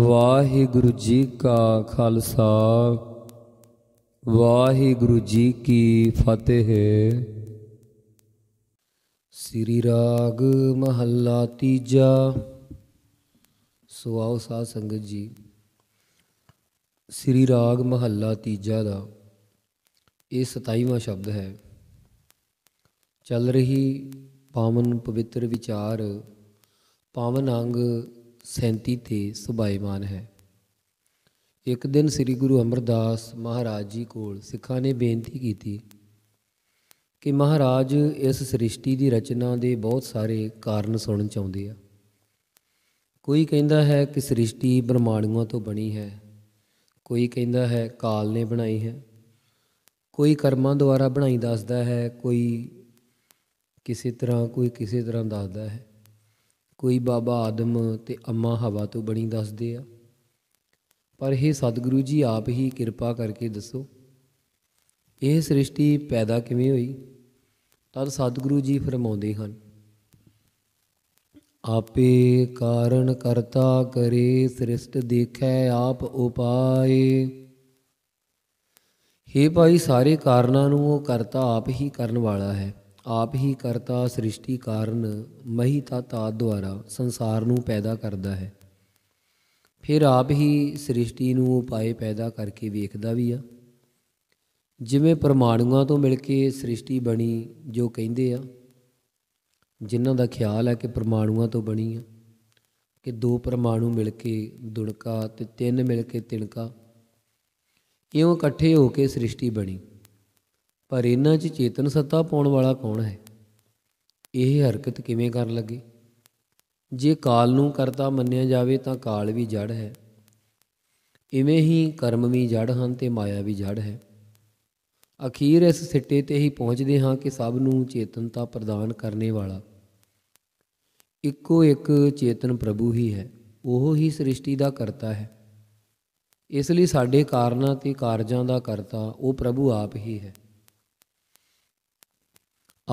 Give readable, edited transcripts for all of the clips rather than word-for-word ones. वाहिगुरु जी का खालसा वाहिगुरु जी की फतेह। श्री राग महला तीजा। सो आओ साध संगत जी, श्री राग महला तीजा का ये 27वां शब्द है। चल रही पावन पवित्र विचार पावन अंग 37 ते सुभाईमान है। एक दिन श्री गुरु अमरदास महाराज जी कोल सिखा ने बेनती की थी कि महाराज इस सृष्टि की रचना के बहुत सारे कारण सुनने चाहते हैं। कोई कहता है कि सृष्टि ब्रह्माणुओं तो बनी है, कोई कहता है काल ने बनाई है, कोई कर्मां द्वारा बनाई दसदा है, कोई किसी तरह दसदा है, कोई बाबा आदम ते अम्मा हवा तो बनी दसदे आ। पर हे सतगुरु जी, आप ही कृपा करके दसो यह सृष्टि पैदा किवें होई। तद सतगुरु जी फरमाउंदे हन, आपे कारण करता करे सृष्ट देखै आप उपाए। हे भाई, सारे कारणों नूं वो करता आप ही करन वाला है। आप ही करता सृष्टि कारण मही ताताद द्वारा संसार नूं पैदा करता है, फिर आप ही सृष्टि नूं उपाय पैदा करके वेखदा भी आ। जिवें परमाणुओं तो मिल के सृष्टि बनी, जो कहिंदे आ जिन्हां दा ख्याल है कि परमाणुओं तो बनी आ, कि दो परमाणु मिल के दुणका ते तीन मिल के तिणका, इउं इकट्ठे हो के सृष्टि बनी। पर इन्हां च चेतन सत्ता पाउण वाला कौन है? यह हरकत किवें कर लगे? जे काल नूं करता मन्निया जावे तां काल भी जड़ है, इवें ही कर्म भी जड़ हन ते माया भी जड़ है। अखीर इस सिट्टे ते ही पहुँचते हाँ कि सब नूं चेतनता प्रदान करने वाला इक्को एक चेतन प्रभु ही है, वो ही सृष्टि का करता है। इसलिए साडे कारणां ते कारजां का करता वो प्रभु आप ही है।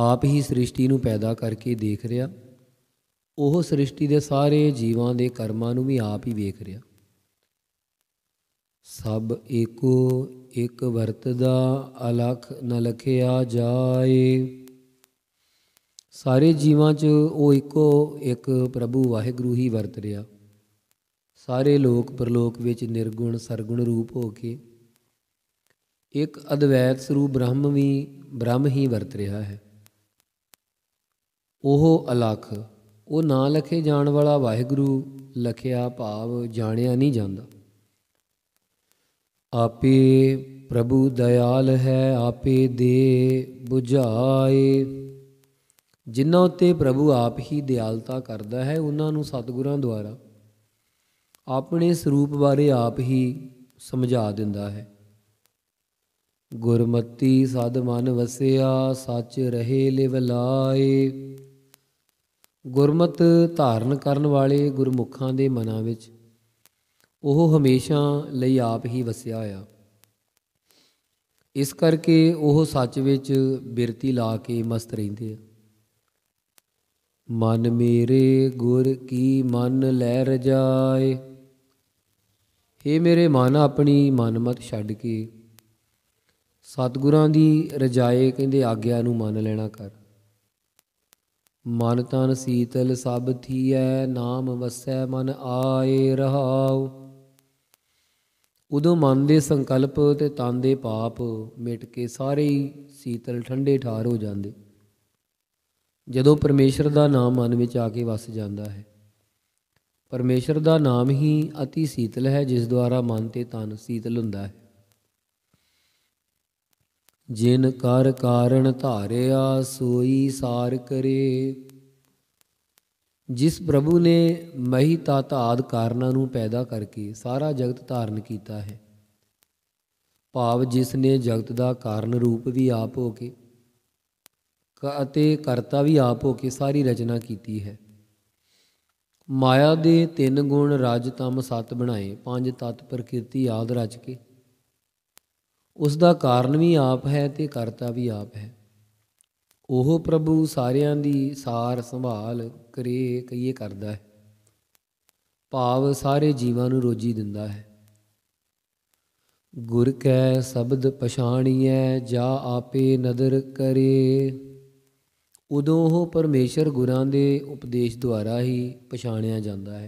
आप ही सृष्टि नूं पैदा करके देख रहा, वह सृष्टि के सारे जीवों के कर्मां नूं भी आप ही वेख रहा। सब एको एक वरतदा अलख न लखिया जाए। सारे जीवों च वो एको एक प्रभु वाहिगुरु ही वरत रहा। सारे लोक परलोक विच निर्गुण सरगुण रूप हो के एक अद्वैत स्वरूप ब्रह्म ही वरत रहा है। ਉਹ ਅਲਖ ਉਹ ਨਾ ਲਖੇ ਜਾਣ ਵਾਲਾ ਵਾਹਿਗੁਰੂ ਲਖਿਆ ਭਾਵ ਜਾਣਿਆ ਨਹੀਂ ਜਾਂਦਾ। ਆਪੇ ਪ੍ਰਭੂ ਦਇਆਲ ਹੈ ਆਪੇ ਦੇ ਬੁਝਾਏ। ਜਿਨ੍ਹਾਂ ਉੱਤੇ ਪ੍ਰਭੂ ਆਪ ਹੀ ਦਿਆਲਤਾ ਕਰਦਾ ਹੈ ਉਹਨਾਂ ਨੂੰ ਸਤਿਗੁਰਾਂ ਦੁਆਰਾ ਆਪਣੇ ਸਰੂਪ ਬਾਰੇ ਆਪ ਹੀ ਸਮਝਾ ਦਿੰਦਾ ਹੈ। गुरमति सद मन वसया सच रहे लिवलाए। गुरमत धारण करन वाले गुरमुखां दे मनां विच ओह हमेशा लई आप ही वसया आ। इस करके ओह सच विच बिरती ला के मस्त रहिंदे आ। मन मेरे गुर की मन लै रजाए। हे मेरे मन, अपनी मनमत छड्ड के सतगुरां दी रजाए कहंदे आग्या नूं मन लेना कर। मन तन सीतल सब थीऐ नाम वसै मन आए रहाओ। उदों मन दे संकल्प ते तन दे पाप मिट के सारे ही सीतल ठंडे ठार हो जांदे। जदों परमेश्वर दा नाम मन विच आके वस जांदा है। परमेश्वर दा नाम ही अति सीतल है, जिस द्वारा मन ते तन सीतल हुंदा है। जिन कर कारण धारिया सोई सार करे। जिस प्रभु ने मही तत्त आदि कारणों नूं पैदा करके सारा जगत धारण किया है, भाव जिसने जगत का कारण रूप भी आप होके अते करता भी आप होके सारी रचना की है। माया दे 3 गुण रज तम सत बनाए 5 तत्त प्रकृति आदि रच के उसका कारण भी आप है ते करता भी आप है। ओह प्रभु सारियां दी सार संभाल करे करिए करता है। भाव सारे जीवां नूं रोजी दिंदा है। गुर कै शब्द पछाणिए जा आपे नदर करे। उदों हो परमेश्वर गुरां दे उपदेश द्वारा ही पछाणिया जाता है,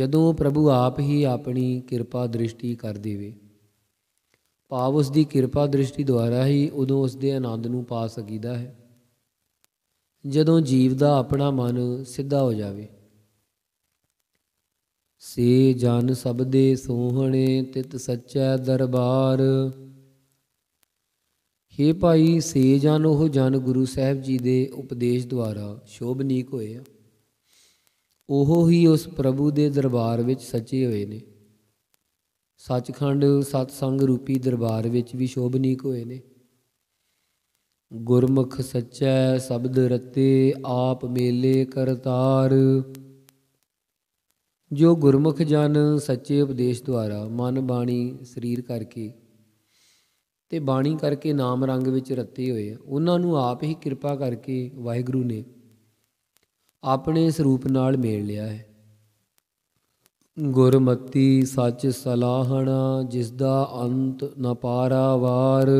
जदों प्रभु आप ही अपनी किरपा दृष्टि कर देवे। भाव उसकी किरपा दृष्टि द्वारा ही उदों उसके आनंद नूं पा सकीदा है, जदों जीव का अपना मन सीधा हो जावे। से जन सबदे सोहणे तित सच्चा दरबार। हे भाई, से जन वह जन गुरु साहब जी के उपदेश द्वारा शोभनीक होए, ओहो ही उस प्रभु के दरबार में सचे हुए ने। सचखंड सतसंग रूपी दरबार में भी शोभनीक होए ने। गुरमुख सच्चा शब्द रते आप मेले करतार। जो गुरमुख जन सच्चे उपदेश द्वारा मन बाणी शरीर करके ते बाणी करके नाम रंग विच रते हुए, उन्हां नूं आप ही कृपा करके वाहिगुरु ने अपने स्वरूप नाल मेल लिया है। गुरमति सच सलाहना जिसदा अंत न पारावार।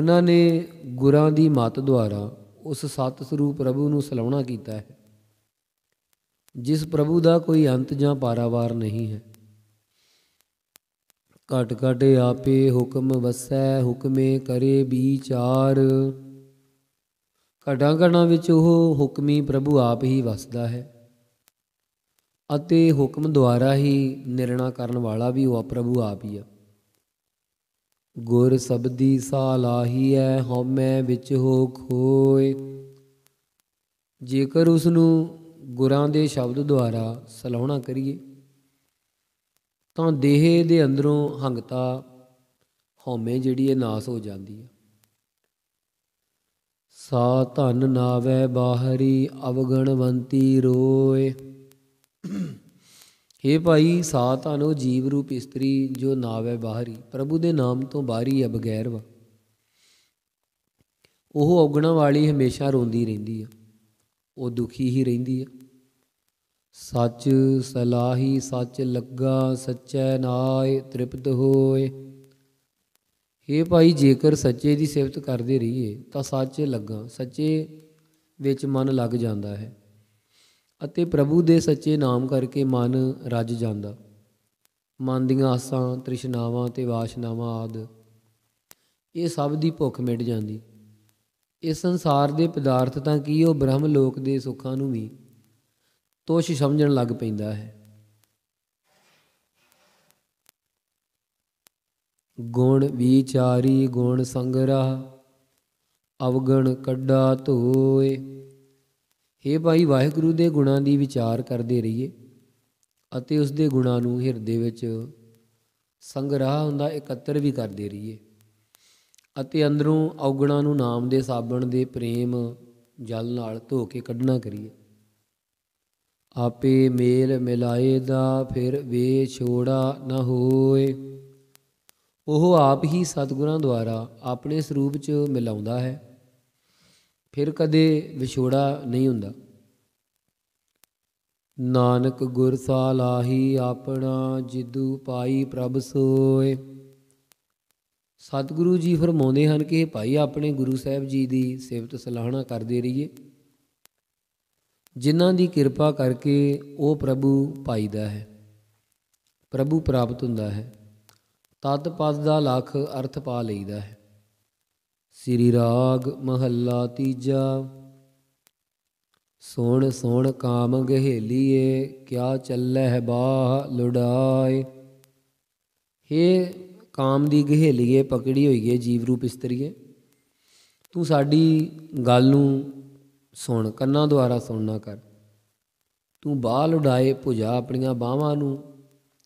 उन्हां ने गुरां दी मत द्वारा उस सत स्वरूप प्रभु नूं सलाहना कीता है, जिस प्रभु का कोई अंत जां पारावार नहीं है। घट घट आपे हुक्म वसै हुक्मे करे विचार। घटां घटां विच ओह हुक्मी प्रभु आप ही वसदा है, अते हुक्म द्वारा ही निर्णय करन वाला भी वह प्रभु आप ही है। गुर सबदी सालाही है हौमै विच हो खोए। जेकर उसनूं गुरां दे शब्द द्वारा सलाहना करिए तां देह दे अंदरों हंगता हौमे जिहड़ी है नास हो जाती है। सा धन नावै बाहरी अवगणवंती रोए। हे भाई, सा धन वो जीव रूप इस्तरी जो नावै बाहरी प्रभु दे नाम तो बाहरी है, बगैर वा। ओह अवगणा वाली हमेशा रोंदी रहिंदी है, वो दुखी ही रहिंदी है। सच सलाही सच लगा सच्चै नाय तृप्त होए। हे भाई, जेकर सच्चे की सिफत करते रहिए तो सच लगा सच्चे विच मन लग जाता है, अते प्रभु दे सच्चे नाम करके मन रज जाता। मन दीआं आसां तृष्णावां ते वासनावां आदि ये सब दी भुख मिट जाती। इस संसार के पदार्थ तां की वो ब्रह्म लोक के सुखां नूं भी तुच्छ समझण लग पैंदा है। गुण विचारी गुण संग्रह अवगण कड्डा धोए। हे भाई, वाहिगुरु के गुणों की विचार करते रहिए अते उस दे गुणों नूं हिरदे विच संग्रह हुंदा एकत्र भी करते रहिए, अते अंदरों औगणा नूं नाम दे साबण दे प्रेम जल नाल धो के कढ़ना करिए। आपे मेल मिलाए दा फिर वे छोड़ा न होए। ओह आप ही सतगुरां द्वारा अपने स्वरूप च मिलाउंदा है, फिर कदे विछोड़ा नहीं हुंदा। नानक गुर सालाही अपना जिदु पाई प्रभ सोए। सतगुरु जी फरमाउंदे हन कि भाई, अपने गुरु साहब जी की सिफत सलाहना करते रहिए, जिन्हां दी किरपा करके वो प्रभु पाईदा है, प्रभु प्राप्त हुंदा है। तत पद दा लख अर्थ पा लईदा है। श्री राग महला तीजा। सोण सोण काम गहेलीए क्या चलै बाह लुडाए। हे काम दी गहेलीए पकड़ी हुई है जीव रूप इस्तरीए, तू साडी गल नूं सुण, कन्ना द्वारा सुनना कर। तू बाह लुडाए भुजा अपनियां बाहवां नूं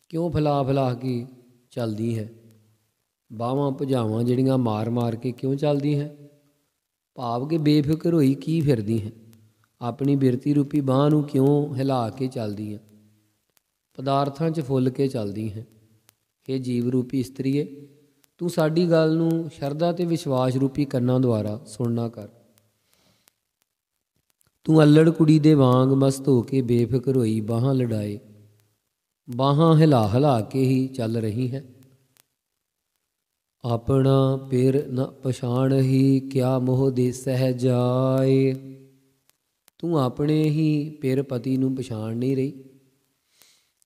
क्यों फैला फैला के चलदी है। बाहवां भुजावां जिहड़ियां मार मार के क्यों चलदी है। भाव के बेफिक्र होई की फिरदी है, अपनी बिरती रूपी बाह नूं क्यों हिला के चलदी है। पदार्थां 'च फुल के चलदी है। हे जीव रूपी इस्तरीए, तू साडी गल नूं शरधा ते विश्वास रूपी कन्नां द्वारा सुनना कर। तू अल्लड़ कुड़ी दे वांग मस्त हो के बेफिक्र होई बाहां लड़ाए, बाहां हिला हिला के ही चल रही हैं। अपना पेर न पछाण ही क्या मोह दे सह जाए। तू अपने ही पेर पति नूं पछाण नहीं रही,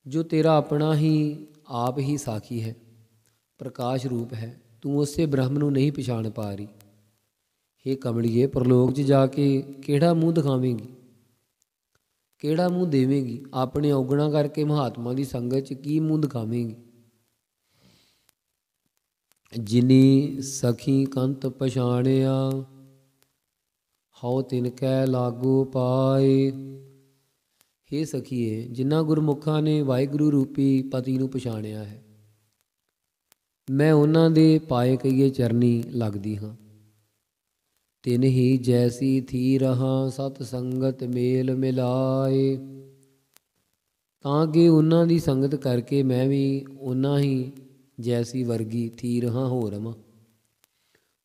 जो तेरा अपना ही आप ही साखी है, प्रकाश रूप है, तू उससे ब्रह्म नूं नहीं पछाण पा रही। हे कमड़िए, परलोक च जाके केड़ा मूँह दिखावेंगी, केड़ा मूँह देवेंगी, अपने औगणा करके महात्मा की संगत च की मूँह दिखावेंगी। जिनी सखी कंत पछाणिया हौ तिनकै लागो पाए। हे सखीए, जिन्ना गुरमुखा ने वाहिगुरु रूपी पति नूं पछाणिया है, मैं उन्हां दे पाए कईए चरनी लगदी हाँ। तिन ही जैसी थी रहा सत संगत मेल मिलाए, ताकि उन्हां दी संगत करके मैं भी उन्हां ही जैसी वर्गी थी रहा हो रवां,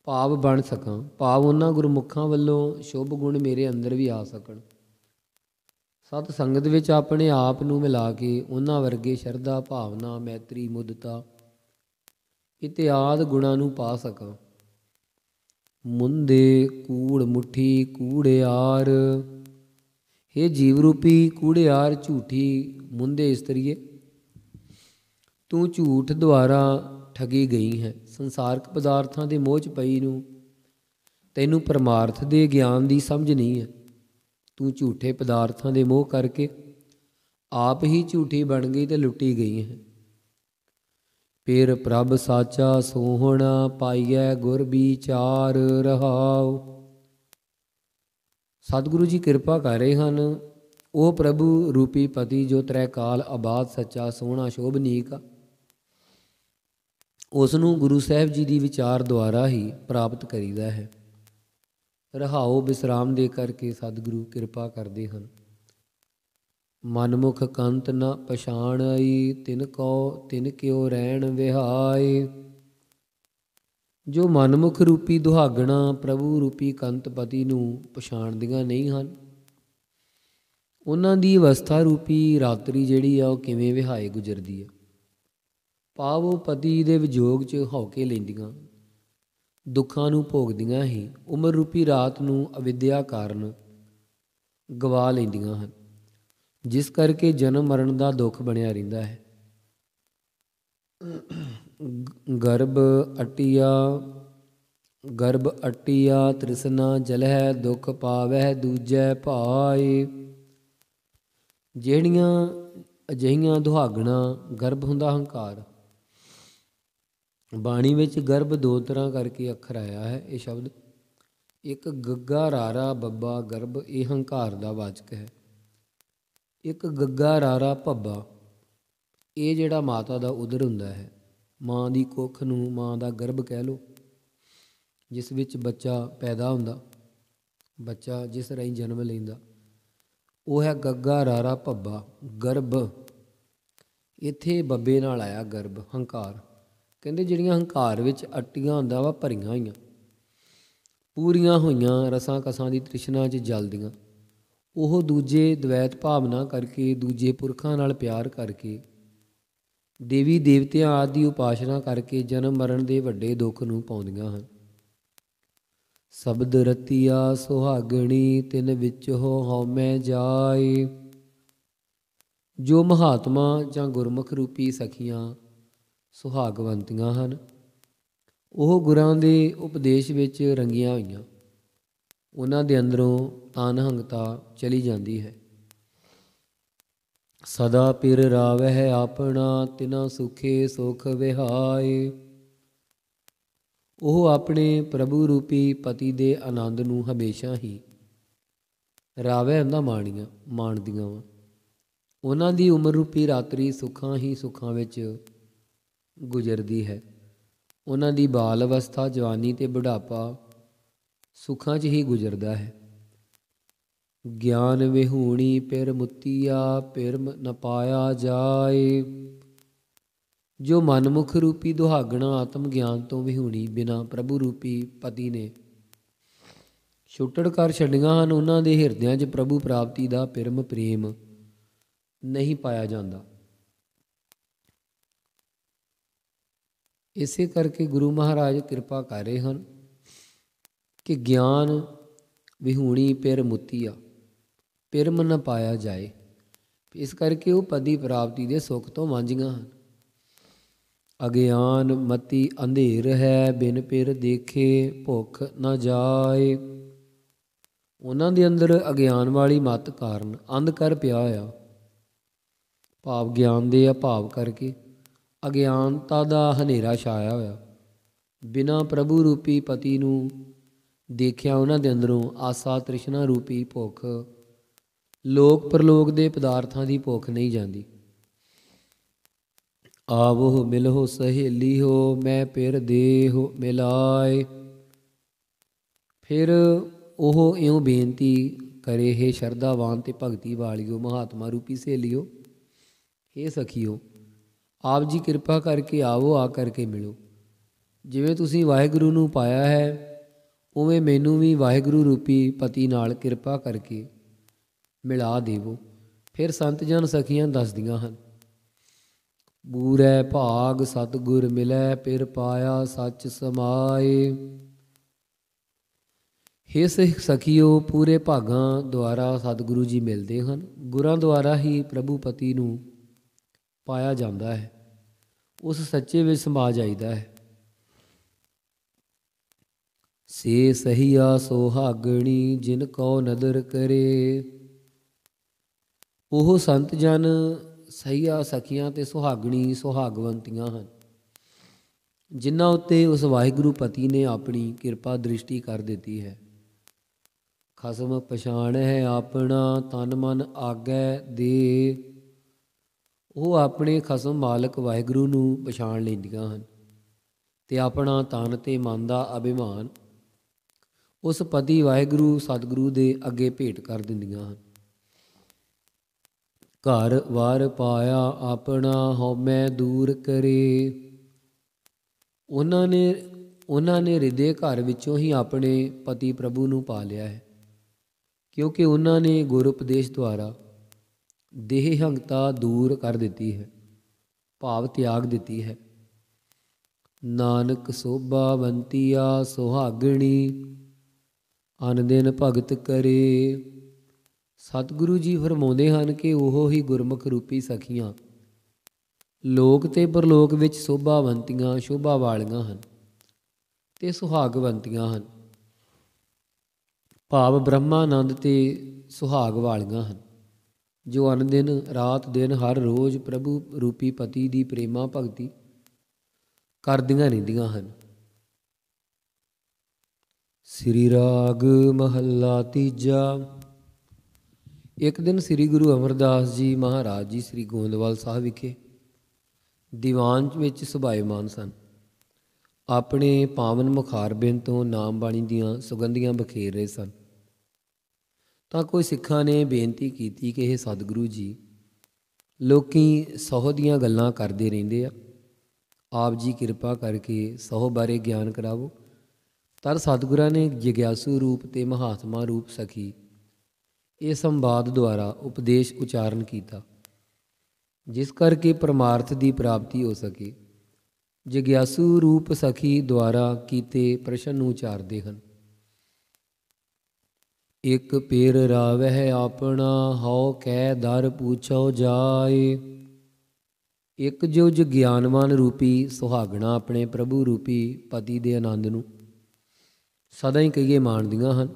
भाव बन सकां, भाव उन्हां गुरमुखां वल्लों शुभ गुण मेरे अंदर भी आ सकण। सत संगत विच अपने आप नूं मिला के उन्हां वर्गे शरधा, भावना, मैत्री, मुदता इत्यादि गुणां नूं पा सकां। मुंदे कूड़ मुट्ठी कूड़ेयार। हे जीवरूपी कूड़ेयार झूठी मुंदे स्त्रिये, तू झूठ द्वारा ठगी गई है। संसारक पदार्थां दे मोह च पई नूं तैनूं परमार्थ दे ज्ञान दी समझ नहीं है। तू झूठे पदार्थां दे मोह करके आप ही झूठी बन गई ते लुटी गई है। पेर प्रभ साचा सोहना पाइए गुर बिचार रहाओ। सतगुरु जी कृपा कर रहे हैं, वह प्रभु रूपी पति जो त्रैकाल आबाद सच्चा सोहना शोभनीक, उसनों गुरु साहब जी की विचार द्वारा ही प्राप्त करीदा है। रहाओ विश्राम दे करके सतगुरु कृपा करते हैं। मनमुख कंत न पछाण आई तिन क्यों रहन विहाय। जो मनमुख रूपी दुहागणा प्रभु रूपी कंत पति नूं पछाणदियां नहीं हन, उन्हां दी अवस्था रूपी रात्रि जिहड़ी आ ओह किवें विहाए गुजरदी है। पावो पति दे विजोग च हौके लैंदियां, दुखां नूं भोगदियां ही उमर रूपी रात नूं अविद्या कारण गवा लैंदियां हन, जिस करके जन्म मरण का दुख बनया रहिंदा है। गर्भ अटिया तृष्णा जलह दुख पावह दूजे भाए। जिहड़ियां अजिहियां दुहागणा गर्भ हुंदा हंकार। बाणी विच गर्भ दो तरह करके अखर आया है। ये शब्द एक गग्गा रारा बब्बा गर्भ ये हंकार का वाचक है। एक गग्गा रारा भब्बा ये जिहड़ा माता का उदर हुंदा है, माँ की कुख नूं माँ का गर्भ कह लो, जिस विच बच्चा पैदा हुंदा, बच्चा जिस राही जन्म लैंदा, वह है गग्गा रारा भब्बा गर्भ। इत्थे बब्बे नाल आया गर्भ हंकार। कहंदे जिहड़ियां हंकार विच अटियां हुंदा वा भरियां होईयां पूरीआं होईयां रसां कसां दी तृष्णा च जलदियां, ਉਹ ਦੂਜੇ ਦ્વੈਤ ਭਾਵਨਾ ਕਰਕੇ, ਦੂਜੇ ਪੁਰਖਾਂ ਨਾਲ ਪਿਆਰ ਕਰਕੇ, ਦੇਵੀ ਦੇਵਤਿਆਂ ਆਦਿ ਦੀ ਉਪਾਸ਼ਨਾ ਕਰਕੇ ਜਨਮ ਮਰਨ ਦੇ ਵੱਡੇ ਦੁੱਖ ਨੂੰ ਪਾਉਂਦੀਆਂ ਹਨ। ਸ਼ਬਦ ਰਤੀਆ ਸੁਹਾਗਣੀ ਤਿੰਨ ਵਿੱਚ ਹਉਮੈ ਜਾਏ। ਜੋ ਮਹਾਤਮਾ ਜਾਂ ਗੁਰਮੁਖ ਰੂਪੀ ਸਖੀਆਂ ਸੁਹਾਗਵੰਤੀਆਂ ਹਨ, ਉਹ ਗੁਰਾਂ ਦੇ ਉਪਦੇਸ਼ ਵਿੱਚ ਰੰਗੀਆਂ ਹੋਈਆਂ, उन्हां दे अंदरों तानहंगता चली जाती है। सदा पिर रावह अपना तिना सुखे सुख विहाए। वह अपने प्रभु रूपी पति दे आनंद नूं हमेशा ही रावह दा माणदियां वा। उन्हां दी उमर रूपी रात्रि सुखां ही सुखां विच गुजरदी है। उन्हां दी बाल अवस्था, जवानी ते बुढ़ापा सुखां च ही गुजरदा है। ज्ञान विहूणी पिर मुतिया पिर न पाया जाए। जो मनमुख रूपी दुहागणा आत्म ज्ञान तो विहूणी बिना प्रभु रूपी पति ने ਛੁੱਟੜ ਕਰ ਛੱਡੀਆਂ ਹਨ। ਉਹਨਾਂ ਦੇ ਹਿਰਦਿਆਂ 'ਚ ਪ੍ਰਭੂ ਪ੍ਰਾਪਤੀ ਦਾ ਪਰਮ ਪ੍ਰੇਮ ਨਹੀਂ ਪਾਇਆ ਜਾਂਦਾ। ਇਸੇ ਕਰਕੇ ਗੁਰੂ ਮਹਾਰਾਜ ਕਿਰਪਾ ਕਰ ਰਹੇ ਹਨ ਕਿ ਗਿਆਨ ਵਿਹੂਣੀ ਪਿਰ ਮੁਤੀਆ ਪਿਰਮ ਨਾ ਪਾਇਆ ਜਾਏ। इस करके वह पदी प्राप्ति के सुख तो वांझियां हैं। अज्ञान मति अंधेर है, बिन पिर देखे भुख न जाए। उन्होंने दे अंदर अज्ञान वाली मत कारण अंध कर पिया आ, भाव ज्ञान दे अभाव करके अज्ञानता का हनेरा छाया होया। बिना प्रभु रूपी पति नूं देखिया उन्होंने दे अंदरों आसा तृष्णा रूपी भुख, लोक परलोक दे पदार्थां दी भुख नहीं जांदी। आवो मिलो सहेली हो, मैं पिर देह मिलाए। फिर ओह इउं बेनती करे, हे श्रद्धावान ते भगती वालियो, महात्मा रूपी सहेलियो, हे सखियो, आप जी कृपा करके आवो, आ करके मिलो। जिवें तुसीं वाहिगुरू नूं पाया है, उवें मैनूं भी वाहिगुरू रूपी पति नाल कृपा करके मिला देवो। फिर संत जन सखियां दसदियां हन, बूरै भाग सतगुर मिलै, पिर पाया सच समाए। इस सखियो पूरे भागां द्वारा सतगुरु जी मिलते हैं। गुरां द्वारा ही प्रभु पति नूं पाया जाता है, उस सच्चे विच समा जाईदा है। से सहिया सोहागणी जिन को नदर करे। वह संत जन सहिया सखियां ते सुहागणी सुहागवंतियां हैं, जिन्हां उत्ते उस वाहिगुरु पति ने अपनी कृपा दृष्टि कर दी है। खसम पछाण है अपना, तन मन आगै दे। वह अपने खसम मालक वाहिगुरु नूं पछाण लैंदियां हैं ते अपना तन ते मन दा अभिमान उस पति वाहिगुरु सतगुरु दे अगे भेंट कर दिंदियां हैं। घर वार पाया अपना, हौमै दूर करे। उन्होंने हृदय घर विचों ही अपने पति प्रभु नूं पा लिया है, क्योंकि उन्होंने गुरुपदेश द्वारा देहहंगता दूर कर दी है, भाव त्याग दी है। नानक सोभा वंतिया सुहागणी, अन दिन भगत करे। सतगुरु जी फरमाते हैं कि वह ही गुरमुख रूपी सखियां लोक ते परलोक विच शोभावंतियां शोभा वालियां हैं ते सुहागवंतियां हैं, भाव ब्रह्मानंद ते सुहाग वालियां हैं, जो अन दिन रात दिन हर रोज़ प्रभु रूपी पति दी प्रेमा भगती करदियां रहिंदियां हैं। श्री राग महला तीजा। एक दिन श्री गुरु अमरदास जी महाराज जी श्री गोंदवाल साहब विखे दीवान ਵਿੱਚ ਸੁਭਾਏਮਾਨ ਸਨ। ਆਪਣੇ ਪਾਵਨ ਮੁਖਾਰਬਿੰਦ ਤੋਂ ਨਾਮ ਬਾਣੀ ਦੀਆਂ ਸੁਗੰਧੀਆਂ ਬਖੇਰ ਰਹੇ ਸਨ। ਤਾਂ ਕੋਈ ਸਿੱਖਾਂ ਨੇ ਬੇਨਤੀ ਕੀਤੀ ਕਿ ਇਹ ਸਤਿਗੁਰੂ ਜੀ, ਲੋਕੀ ਸਹੁ ਦੀਆਂ ਗੱਲਾਂ ਕਰਦੇ ਰਹਿੰਦੇ ਆ, ਆਪ ਜੀ ਕਿਰਪਾ ਕਰਕੇ ਸਹੁ ਬਾਰੇ ਗਿਆਨ ਕਰਾਵੋ। ਤਦ ਸਤਿਗੁਰਾਂ ਨੇ ਜਗਿਆਸੂ ਰੂਪ ਤੇ ਮਹਾਤਮਾ ਰੂਪ ਸਖੀ ਇਹ संवाद द्वारा उपदेश उच्चारण किया, जिस करके परमार्थ की प्राप्ति हो सके। जिग्यासु रूप सखी द्वारा किए प्रश्न उचारते हैं। एक पेर रावह अपना, हौ कै दर पूछो जाए। एक जो ज्ञानवान रूपी सुहागणा अपने प्रभु रूपी पति के आनंद नूं सदा ही कहिए माणदियां हैं,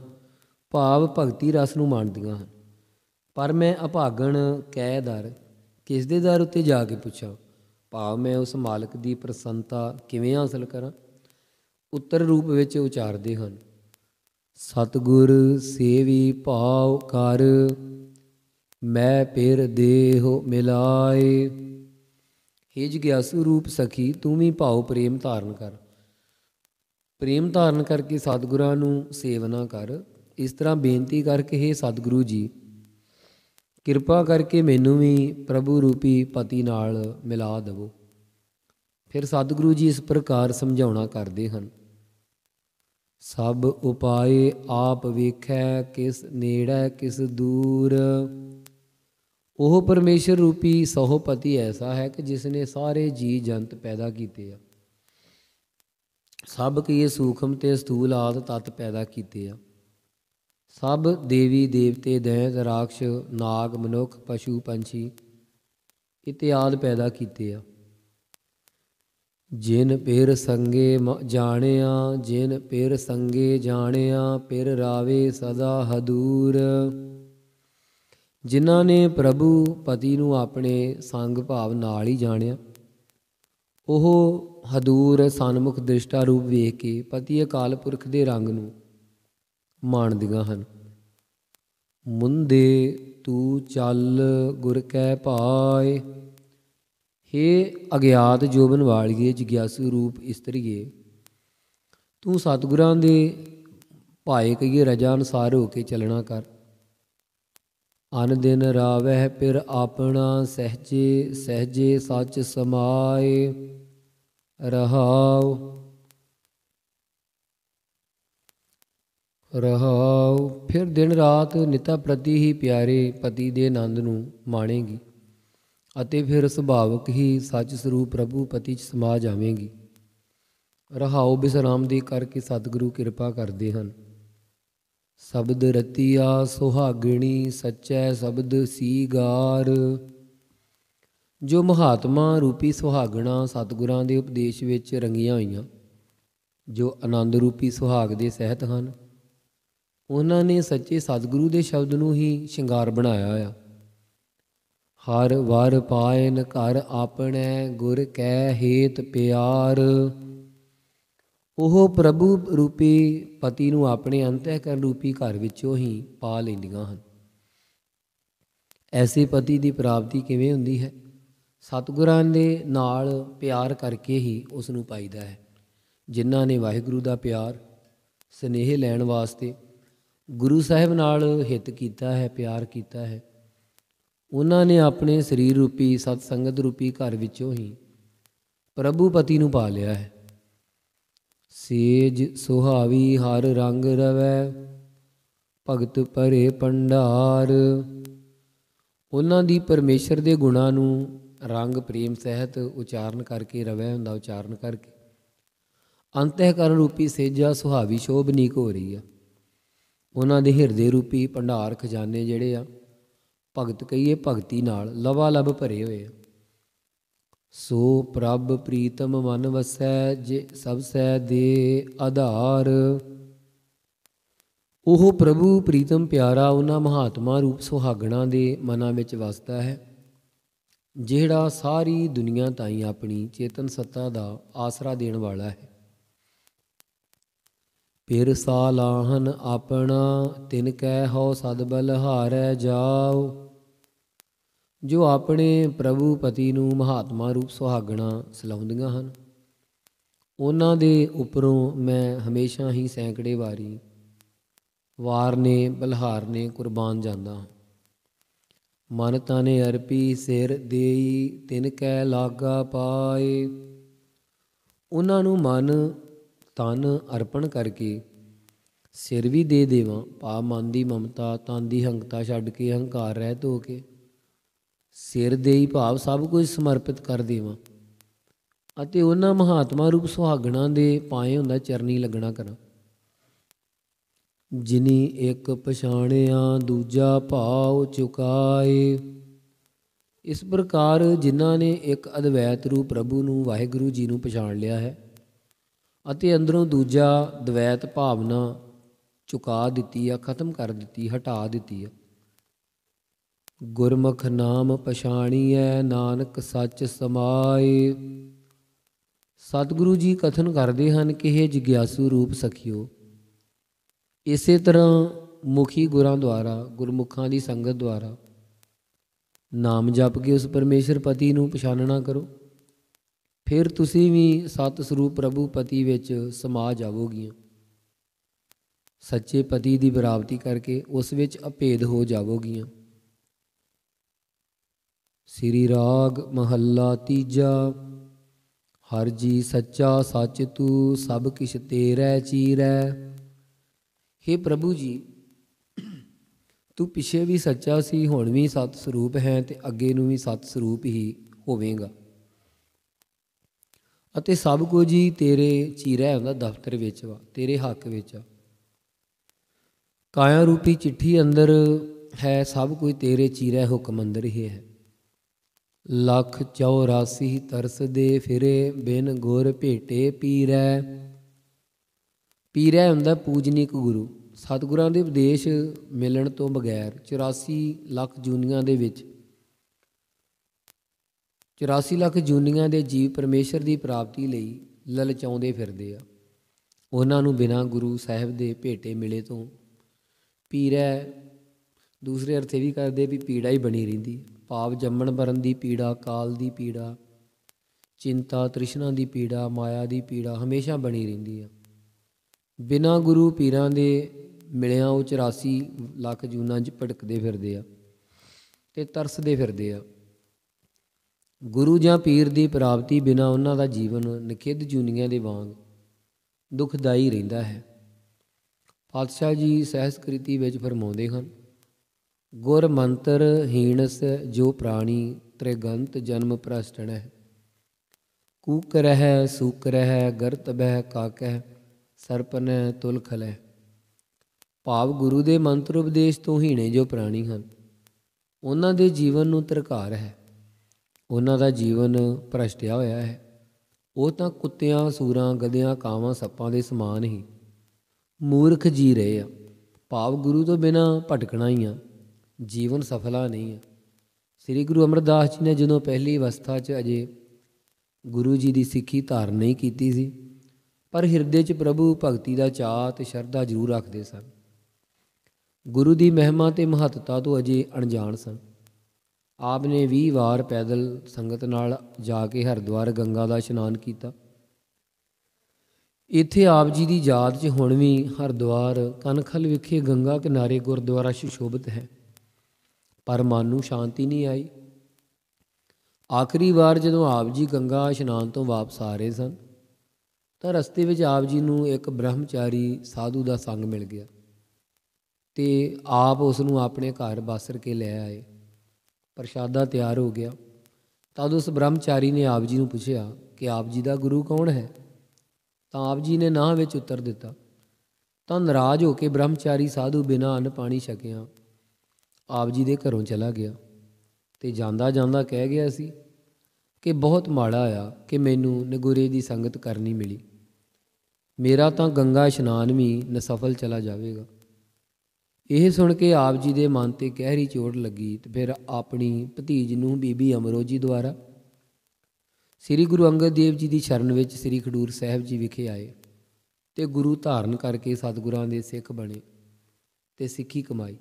भाव भगती रस नूं माणदियां हन। पर मैं अभागण कह दर किस दे दर उत्ते जाके पुछां, भाव मैं उस मालक की प्रसन्नता किवें हासिल करा। उत्तर रूप विच उचारदे हन, सतगुर सेवी भाव कर, मैं पिर देह मिलाए। हे जिग्यासु रूप सखी, तू भी भाव प्रेम धारण कर, प्रेम धारण करके सतगुरां नूं सेवना कर। इस तरह बेनती करके, हे सतगुरु जी, कृपा करके मैनू भी प्रभु रूपी पति नाल मिला देवो। फिर सतगुरु जी इस प्रकार समझाउणा करते हैं। सब उपाय आप वेखै किस नेड़ै किस दूर। ओह परमेश्वर रूपी सहोपति ऐसा है कि जिसने सारे जीव जंत पैदा किए, सब किए सूक्ष्म ते स्थूल आदि तत्त पैदा किए। सब देवी देवते दैंत राक्ष नाग मनुख पशु पंछी इत्यादि पैदा किए। जिन पेर संगे जाणिया जिन पेर संगे जाणिया पेर रावे सदा हदूर। जिन्हां ने प्रभु पति नूं अपने संग भाव नाल ही जाणिया, ओह हदूर सन्मुख दृष्टा रूप वेख के पति अकाल पुरख दे रंग नूं माणदियां हन। मुंदे तू चल गुर कै पाए। हे अग्यात जोबन वालिए जग्यासु रूप इस्तरीए, तू सतगुरां दे भाए कहिए रजा अनुसार होके चलना कर। अन दिन रावह पिर आपना सहजे सहजे सच समाए रहाओ रहाओ। फिर दिन रात निता प्रति ही प्यारे पति दे आनंद नूं माणेगी ਅਤੇ ਫਿਰ ਸੁਭਾਵਕ ਹੀ ਸੱਚ ਸਰੂਪ ਪ੍ਰਭੂ ਪਤੀ 'ਚ ਸਮਾ ਜਾਵੇਗੀ। ਰਹਾਉ ਬਿਸਰਾਮ ਦੇ ਕਰਕੇ ਸਤਿਗੁਰੂ ਕਿਰਪਾ ਕਰਦੇ ਹਨ। ਸ਼ਬਦ ਰਤੀਆ ਸੁਹਾਗਣੀ ਸੱਚੈ ਸ਼ਬਦ ਸੀਗਾਰ। ਜੋ ਮਹਾਤਮਾ ਰੂਪੀ ਸੁਹਾਗਣਾ ਸਤਿਗੁਰਾਂ ਦੇ ਉਪਦੇਸ਼ ਵਿੱਚ ਰੰਗੀਆਂ ਹੋਈਆਂ, ਜੋ ਆਨੰਦ ਰੂਪੀ ਸੁਹਾਗ ਦੇ ਸਹਿਤ ਹਨ, ਉਹਨਾਂ ਨੇ ਸੱਚੇ ਸਤਿਗੁਰੂ ਦੇ ਸ਼ਬਦ ਨੂੰ ਹੀ ਸ਼ਿੰਗਾਰ ਬਣਾਇਆ ਆ। हर वर पायन घर आपने गुर कै हेत प्यार। ओह प्रभु रूपी पति नूं अपने अंतःकरण रूपी घर विचों ही पा लैंदियां हन। ऐसे पति की प्राप्ति किवें हुंदी है? सतगुरां दे नाल प्यार करके ही उस नूं पाईदा है। जिन्हां ने वाहिगुरु का प्यार स्नेह लैण वास्ते गुरु साहिब नाल हित कीता है, प्यार कीता है, उन्होंने अपने शरीर रूपी सत्संगत रूपी घर विचों ही प्रभु पति नूं पा लिया है। सेज सुहावी हर रंग रवै भगत भरे भंडार। उन्हां दी परमेश्वर दे गुणां नूं रंग प्रेम सहित उचारण करके रवै हुंदा उचारण करके अंतःकरण रूपी सेजा सुहावी शोभनीक हो रही है। उन्हां दे हिरदे रूपी भंडार खजाने जिहड़े आ भगत कहिए भगती नाल लवालब भरे हुए। सो प्रभ प्रीतम मन वसै जे सबसै दे आधार। ओह प्रभु प्रीतम प्यारा उन्हां महात्मा रूप सुहागणा दे मनां विच वसदा है, जिहड़ा सारी दुनिया ताईं अपनी चेतन सत्ता दा आसरा देण वाला है। फिर सालाहन अपना तिन कै हो सदबल हारै जाओ। जो अपने प्रभु पति नूं महात्मा रूप सुहागणा सलाउंदियां हन, उन्हां दे उपरों मैं हमेशा ही सैकड़े वारी वारने बलहारने कुर्बान जांदा हां। मन ताने अरपी सिर देई तिन कै लागा पाए। उन्हां नूं मन तन अर्पण करके सिर भी दे देवां, पा मन की ममता तन की हंकता छड्ड के हंकार रहित हो के सिर देई भाव सब कुछ समर्पित कर देवां अते उन्हां महात्मा रूप सुहागणा दे पाए हुंदा चरनी लगना करा। जिनी एक पछाणिया दूजा भाव चुकाए। इस प्रकार जिन्हां ने एक अद्वैत रूप प्रभु नूं वाहिगुरु जी नूं पछाण लिया है अते अंदरों दूजा द्वैत भावना चुका दिती है, खत्म कर दिती, हटा दिती है। गुरमुख नाम पछाणिए नानक सच समाए। सतगुरु जी कथन करते हैं कि हे जिग्यासु रूप सखियो, इसे तरह मुखी गुरां द्वारा गुरमुखां दी संगत द्वारा नाम जप के उस परमेश्वर पति नूं पछाणना करो, फिर तुसी भी सत स्वरूप प्रभु पति विच समा जावोगियां। सच्चे पति की प्राप्ति करके उस विच अभेद हो जावोगियां। श्री राग महला तीजा। हर जी सच्चा सच तू सब किश तेरै चीरै। हे प्रभु जी, तू पिछे भी सच्चा सी, हुण भी सत स्वरूप है ते अगे नूं भी सत स्वरूप ही होवेगा। अते सब कुछ ही तेरे चीरै हुंदा दफ्तर विच वा, तेरे हक विच। काया रूपी चिट्ठी अंदर है, सब कुछ तेरे चीरै हुक्म अंदर ही है। लख चौरासी तरस दे फिरे बिन गुर भेटे पीरै। पीरै हुंदा पूजनीक गुरु। सतगुरां दे उपदेश मिलण तो बगैर 84 लाख जूनियां दे विच 84 लाख जूनियां दे जीव परमेश्वर की प्राप्ति लई ललचाउंदे फिरदे आ। उन्हां नूं बिना गुरु साहिब दे भेटे मिले तो पीड़ै, दूसरे अर्थ भी करदे भी पीड़ा ही बनी रहिंदी। पाप जम्मण भरन की पीड़ा, काल की पीड़ा, चिंता तृष्णा की पीड़ा, माया की पीड़ा हमेशा बनी रहिंदी आ। बिना गुरु पीरां दे मिलिया वो 84 लाख जूनां 'च भटकदे फिरदे आ ते तरसदे फिरदे आ। गुरु जां पीर की प्राप्ति बिना उन्हां दा जीवन निखिध जूनियां दे वांग दुखदाई रहिंदा है। पातशाह जी सहस कृति विच फरमाउंदे हन, गुर मंत्र हीणस जो प्राणी त्रिगंत जन्म भ्रष्टण है। कूक रह सूक रह गर्त बह काकह सरपन तुलखल है। भाव गुरु के मंत्र उपदेश तो हीणे जो प्राणी हैं, उन्हां दे जीवन नूं धिक्कार है। उन्हां दा जीवन भ्रष्टिया होया है। वो तो कुत्तियां, सूरां, गधियां, कावां, सप्पां दे समान ही मूर्ख जी रहे आ। भाव गुरु तो बिना भटकना ही आ, जीवन सफला नहीं है। श्री गुरु अमरदास जी ने जदों पहली अवस्था च अजे गुरु जी की सिक्खी धारण नहीं कीती सी, पर हिरदे च प्रभु भगती का चाह ते शरधा जरूर रखते सन। गुरु की महिमा ते महत्ता तो अजे अणजाण सन। आपने 20 वार पैदल संगत नाल जाके हरिद्वार गंगा का इशनान किया। इत्थे आप जी की याद च हुण भी हरिद्वार कनखल विखे गंगा किनारे गुरद्वारा सुशोभित है, पर मन नूं शांति नहीं आई। आखिरी बार जदों आप जी गंगा इशनान तो वापस आ रहे सन तो रस्ते विच आप जी नूं एक ब्रह्मचारी साधु का संग मिल गया तो आप उस नूं अपने घर बासर के ले आए। प्रशादा तैयार हो गया तद उस ब्रह्मचारी ने आप जी को पूछा कि आप जी का गुरु कौन है, तो आप जी ने नां विच उत्तर दिता। तो नाराज होकर ब्रह्मचारी साधु बिना अन्न पानी छकिया आप जी के घरों चला गया तो जांदा जांदा कह गया सी कि बहुत माड़ा आया कि मैनू नगुरे की संगत करनी मिली, मेरा तो गंगा इशनान भी नसफल चला जाएगा। यह सुन के आप जी के मन से गहरी चोट लगी तो फिर अपनी भतीज नूं बीबी अमरो जी द्वारा श्री गुरु अंगद देव जी की शरण में श्री खडूर साहब जी विखे आए तो गुरु धारण करके सतगुरां दे सिख बने तो सिक्खी कमाई।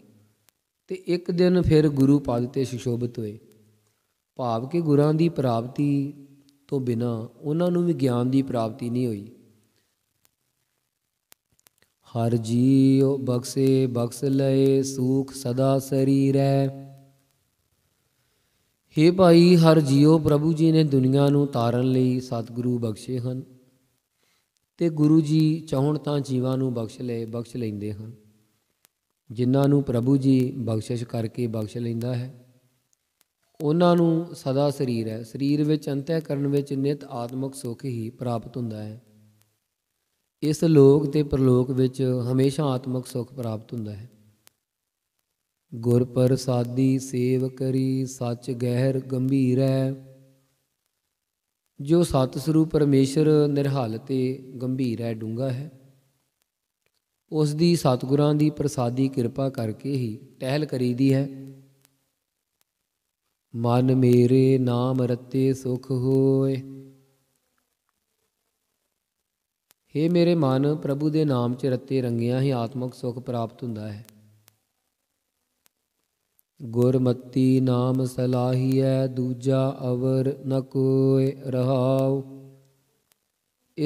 तो एक दिन फिर गुरु पद ते सुशोभित होए। भाव के गुरां की प्राप्ति तो बिना उन्हां नूं भी ज्ञान की प्राप्ति नहीं हुई। हर जीव बख्से बख्स लए सूख सदा शरीर है। हे भाई हर जीव प्रभु जी ने दुनिया नूं तारण लई सतगुरु बख्शे हन ते गुरु जी चाहण तां जीवां नूं बख्श लैंदे हन। जिन्हां नूं प्रभु जी बख्शिश करके बख्श लैंदा है उन्हां नूं सदा शरीर है। शरीर विच अंतःकरण विच नित आत्मिक सुख ही प्राप्त हुंदा है। इस लोक ते परलोक विच हमेशा आत्मक सुख प्राप्त हुंदा है। गुर प्रसादी सेव करी सच गहर गंभीर है। जो सत स्वरूप परमेश्वर निरहाल ते गंभीर है, डूंगा है, उस दी सतगुरां दी प्रसादी कृपा करके ही टहल करी दी है। मन मेरे नाम रते सुख होए। हे मेरे मन, प्रभु दे नाम च रत्ते रंगिया ही आत्मक सुख प्राप्त हुंदा है। गुरमति नाम सलाही है दूजा अवर न कोय रहाओ।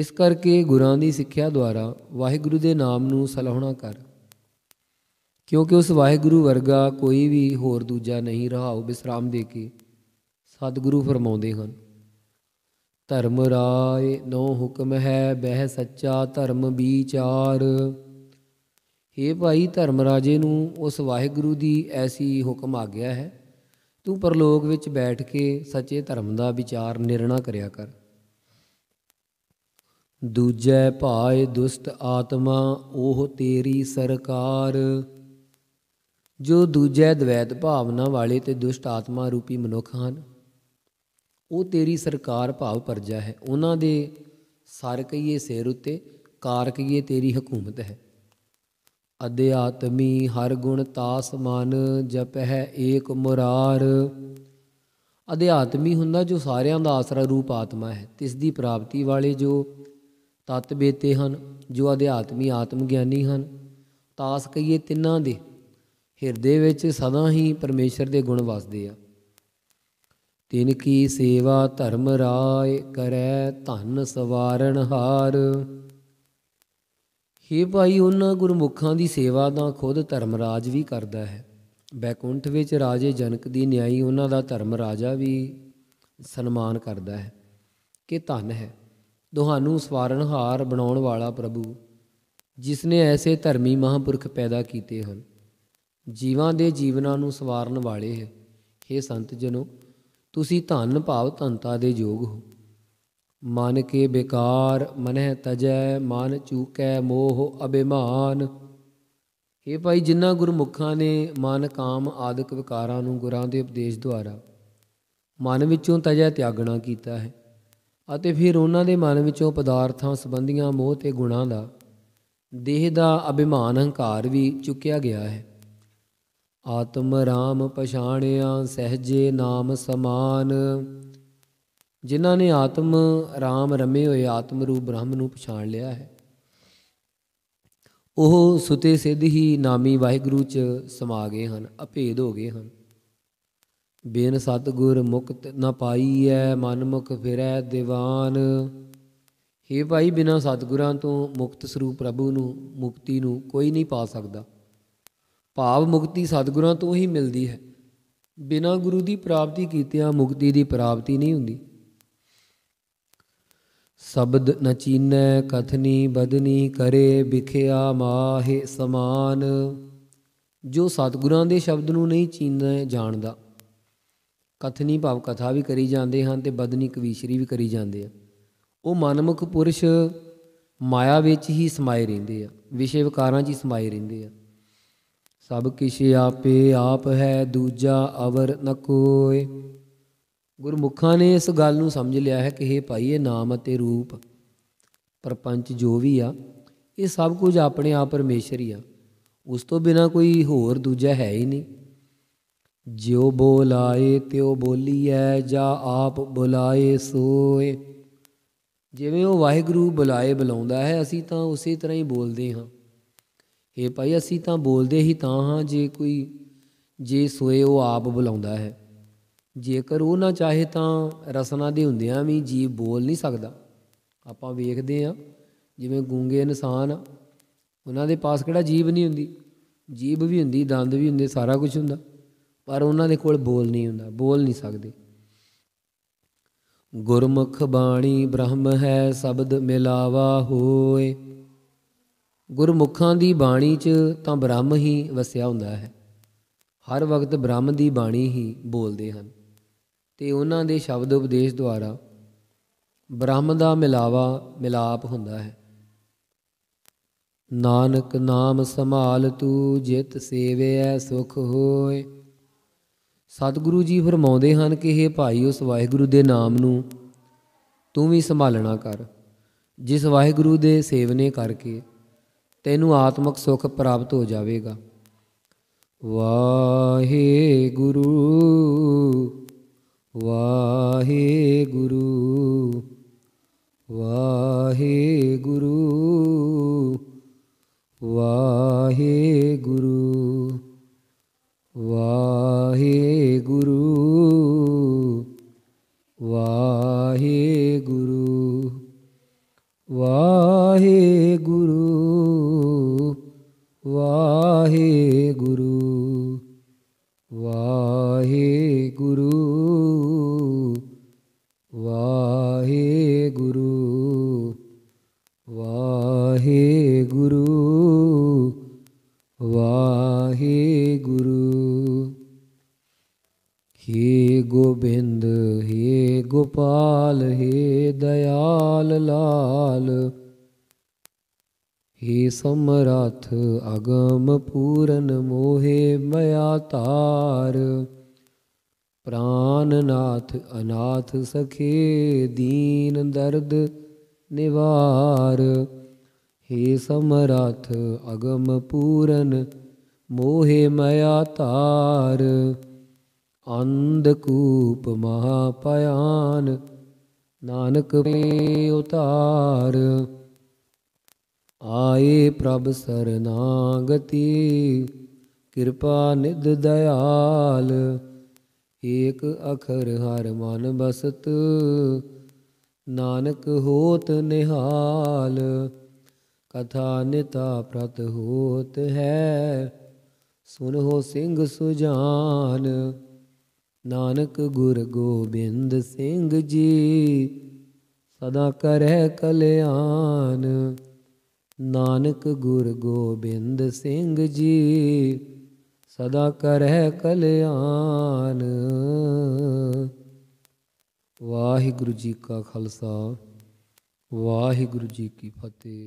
इस करके गुरां दी सिक्ख्या द्वारा वाहिगुरु दे नाम नूं सलाहणा कर, क्योंकि उस वाहिगुरु वर्गा कोई भी होर दूजा नहीं। रहाओ विश्राम दे के सतगुरु फरमाउंदे हन। धर्म राय नौ हुक्म है वह सच्चा धर्म विचार। हे भाई धर्मराजे नूं उस वाहिगुरु दी ऐसी हुक्म आ गया है तू परलोक विच बैठ के सच्चे धर्म दा विचार निर्णा करिया कर। दूजे भाए दुष्ट आत्मा ओह तेरी सरकार। जो दूजे द्वैत भावना वाले तो दुष्ट आत्मा रूपी मनुख हैं वो तेरी सरकार भाव परजा है। उन्हां दे सर कहिए सिर उत्ते कार कहिए तेरी हुकूमत है। अध्यात्मी हर गुण तास मान जप है एक मुरार। अध्यात्मी हुंदा जो सारियां दा आसरा रूप आत्मा है तिस दी प्राप्ति वाले जो तत्त बेते हैं जो अध्यात्मी आत्मग्यानी हैं। तास कहिए तिन्हां दे ਹਿਰਦੇ ਵਿੱਚ ਸਦਾ ਹੀ ਪਰਮੇਸ਼ਰ ਦੇ ਗੁਣ ਵਸਦੇ ਆ। ਤਿਨ ਕੀ ਸੇਵਾ ਧਰਮ ਰਾਇ ਕਰੈ ਧਨ ਸਵਾਰਨ ਹਾਰ। ਹੇ ਭਾਈ ਉਹਨਾਂ ਗੁਰਮੁਖਾਂ ਦੀ ਸੇਵਾ ਤਾਂ ਖੁਦ ਧਰਮ ਰਾਜ ਵੀ ਕਰਦਾ ਹੈ। ਬੈਕੁੰਠ ਵਿੱਚ ਰਾਜੇ ਜਨਕ ਦੀ ਨਿਆਈ ਉਹਨਾਂ ਦਾ ਧਰਮ ਰਾਜਾ ਵੀ ਸਨਮਾਨ ਕਰਦਾ ਹੈ ਕਿ ਧਨ ਹੈ ਤੁਹਾਨੂੰ ਸਵਾਰਨ ਹਾਰ ਬਣਾਉਣ ਵਾਲਾ ਪ੍ਰਭੂ ਜਿਸਨੇ ਐਸੇ ਧਰਮੀ ਮਹਾਂਪੁਰਖ ਪੈਦਾ ਕੀਤੇ ਹਨ। जीवों के जीवना संवारन वाले है। हे संत जनो तुसी धन भाव धनता के योग हो। मन के बेकार मनह तजय मन चूकै मोह अभिमान। हे भाई जिन्हों गुरमुखा ने मन काम आदिक विकारा गुरां के उपदेश द्वारा मन विचों तजय त्यागना किया है अते फिर उन्हों के मन विचों पदार्थां संबंधियां मोह ते गुणों का देह का अभिमान हंकार भी चुकया गया है। आत्म राम पछाणिया सहजे नाम समान। जिन्हां ने आत्म राम रमे हुए आत्म रूप ब्रह्म नूं पछाण लिया है ओह सुते सिद्ध ही नामी वाहिगुरु च समा गए हैं अभेद हो गए हैं। बिन सतगुर मुक्त न पाई है मन मुख फिरै दीवान। हे भाई बिना सतगुरां तो मुक्त स्वरूप प्रभु नूं मुक्ति नूं कोई नहीं पा सकता। भाव मुक्ति सतगुरां तो ही मिलती है। बिना गुरु की प्राप्ति कीतिया मुक्ति की प्राप्ति नहीं हुंदी। शब्द न चीनै कथनी बदनी करे बिखिया माहे समान। जो सतगुरां के शब्द नूं नहीं चीनै जाणदा कथनी भाव कथा भी करी जाते हैं तो बदनी कविशरी भी करी जाते हैं। वो मनमुख पुरुष माया विच ही समाए रहिंदे आ विषय विकारां च ही समाए रहिंदे आ। सब किसी आपे आप है दूजा अवर न कोय। गुरमुखा ने इस गल नूं समझ लिया है कि हे भाई ये नाम ते रूप प्रपंच जो भी आ ये सब कुछ अपने आप परमेशर ही आ उस तो बिना कोई होर दूजा है ही नहीं। ज्यो बोलाए त्यो बोली है जा आप बुलाए सोए। जिवें वो वाहिगुरु बुलाए बुलाउंदा है असी तां उसी तरह ही बोलदे हां। हे भाई असी तां बोलदे ही तां हाँ जे कोई जे सोए वो आप बुलाउंदा है। जेकर वो ना चाहे तां रसना दे हुंदियां भी जीव बोल नहीं सकदा। आपां वेखदे आं जिवें गूंगे इंसान उन्हां दे पास किहड़ा जीभ नहीं हुंदी। जीभ भी हुंदी दंद भी हुंदे सारा कुछ हुंदा पर उन्हां दे कोल बोल नहीं हुंदा बोल नहीं सकदे। गुरमुख बाणी ब्रह्म है शब्द मिलावा होए। गुरमुखां दी बाणी च तां ब्रह्म ही वसिया हुंदा है। हर वक्त ब्रह्म दी बाणी ही बोलदे हन ते उन्हां दे शब्द उपदेश द्वारा ब्रह्म दा मिलाप हुंदा है। नानक नाम संभाल तू जित सेवे है सुख होए। सतगुरु जी फरमाउंदे हन कि हे भाई उस वाहिगुरु दे नाम नूं तूं भी संभालना कर जिस वाहिगुरु दे सेवने करके तेनू आत्मक सुख प्राप्त हो जाएगा। वाहिगुरु वाहिगुरु वाहिगुरु वाहिगुरु वाहिगुरु वाहिगुरु वाहिगुरु वाहिगुरु वाहिगुरु वाहिगुरु। गोपाल हे दयाल लाल, हे समरथ अगम पूरन मोहे मया तार। प्राणनाथ अनाथ सखे दीन दर्द निवार, हे समरथ अगम पूरन मोहे मया तार। अंधकूप महापयान नानक पे उतार, आए प्रभ सरनागति कृपा निध दयाल। एक अखर हर मन बसत नानक होत निहाल, कथा निता प्रत होत है सुनहो सिंह सुजान। नानक गुर गोबिंद सिंह जी सदा करह कल्याण, नानक गुर गोबिंद सिंह जी सदा करह कल्याण। वाहिगुरु जी का खालसा, वाहिगुरु जी की फतेह।